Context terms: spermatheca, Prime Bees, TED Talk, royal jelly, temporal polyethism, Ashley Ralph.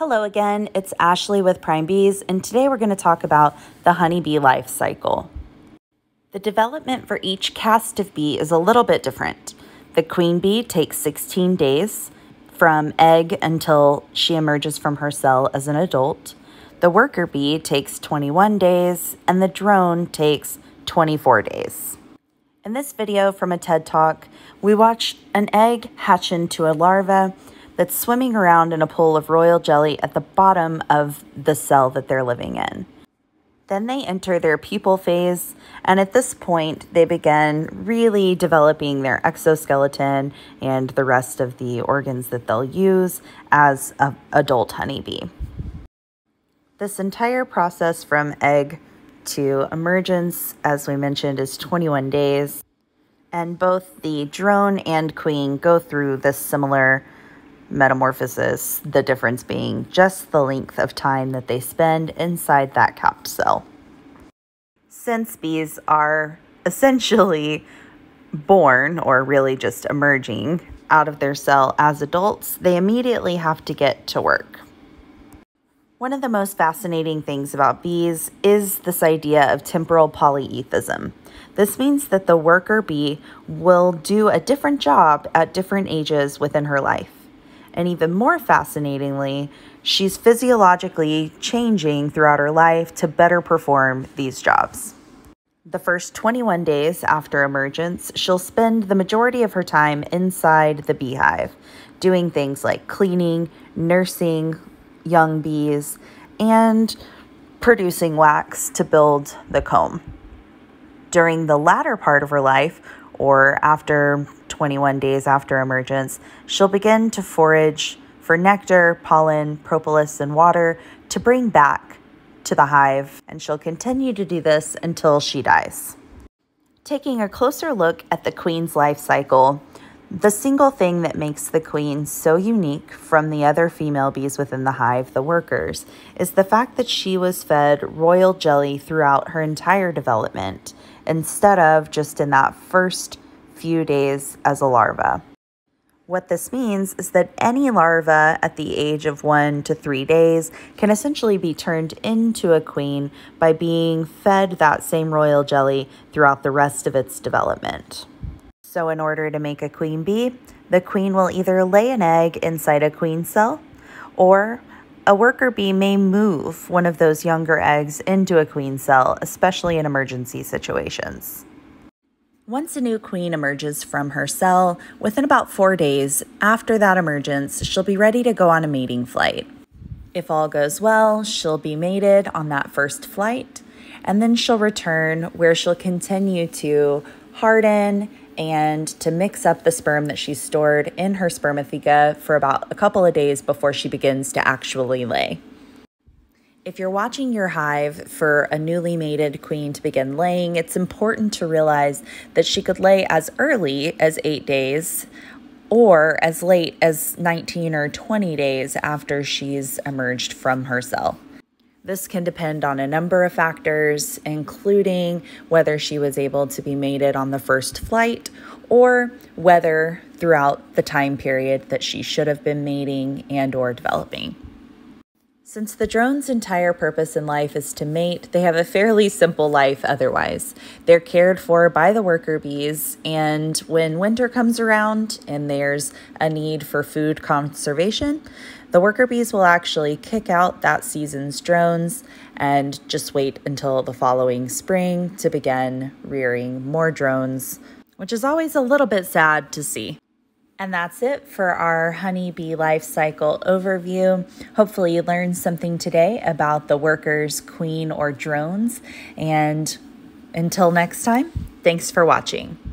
Hello again, it's Ashley with Prime Bees, and today we're going to talk about the honeybee life cycle. The development for each caste of bee is a little bit different. The queen bee takes 16 days from egg until she emerges from her cell as an adult. The worker bee takes 21 days, and the drone takes 24 days. In this video from a TED Talk, we watched an egg hatch into a larva that's swimming around in a pool of royal jelly at the bottom of the cell that they're living in. Then they enter their pupal phase, and at this point, they begin really developing their exoskeleton and the rest of the organs that they'll use as an adult honeybee. This entire process from egg to emergence, as we mentioned, is 21 days, and both the drone and queen go through this similar metamorphosis, the difference being just the length of time that they spend inside that capped cell. Since bees are essentially born, or really just emerging out of their cell as adults, they immediately have to get to work. One of the most fascinating things about bees is this idea of temporal polyethism. This means that the worker bee will do a different job at different ages within her life. And even more fascinatingly, she's physiologically changing throughout her life to better perform these jobs. The first 21 days after emergence, she'll spend the majority of her time inside the beehive, doing things like cleaning, nursing young bees, and producing wax to build the comb. During the latter part of her life, or after 21 days after emergence, she'll begin to forage for nectar, pollen, propolis, and water to bring back to the hive, and she'll continue to do this until she dies. Taking a closer look at the queen's life cycle, the single thing that makes the queen so unique from the other female bees within the hive, the workers, is the fact that she was fed royal jelly throughout her entire development, instead of just in that first few days as a larva. What this means is that any larva at the age of 1 to 3 days can essentially be turned into a queen by being fed that same royal jelly throughout the rest of its development. So in order to make a queen bee, the queen will either lay an egg inside a queen cell, or a worker bee may move one of those younger eggs into a queen cell, especially in emergency situations. Once a new queen emerges from her cell, within about 4 days after that emergence, she'll be ready to go on a mating flight. If all goes well, she'll be mated on that first flight, and then she'll return where she'll continue to harden and to mix up the sperm that she's stored in her spermatheca for about a couple of days before she begins to actually lay. If you're watching your hive for a newly mated queen to begin laying, it's important to realize that she could lay as early as 8 days or as late as 19 or 20 days after she's emerged from her cell. This can depend on a number of factors, including whether she was able to be mated on the first flight or whether throughout the time period that she should have been mating and or developing. Since the drone's entire purpose in life is to mate, they have a fairly simple life otherwise. They're cared for by the worker bees, and when winter comes around and there's a need for food conservation, the worker bees will actually kick out that season's drones and just wait until the following spring to begin rearing more drones, which is always a little bit sad to see. And that's it for our honeybee life cycle overview. Hopefully you learned something today about the workers, queen, or drones. And until next time, thanks for watching.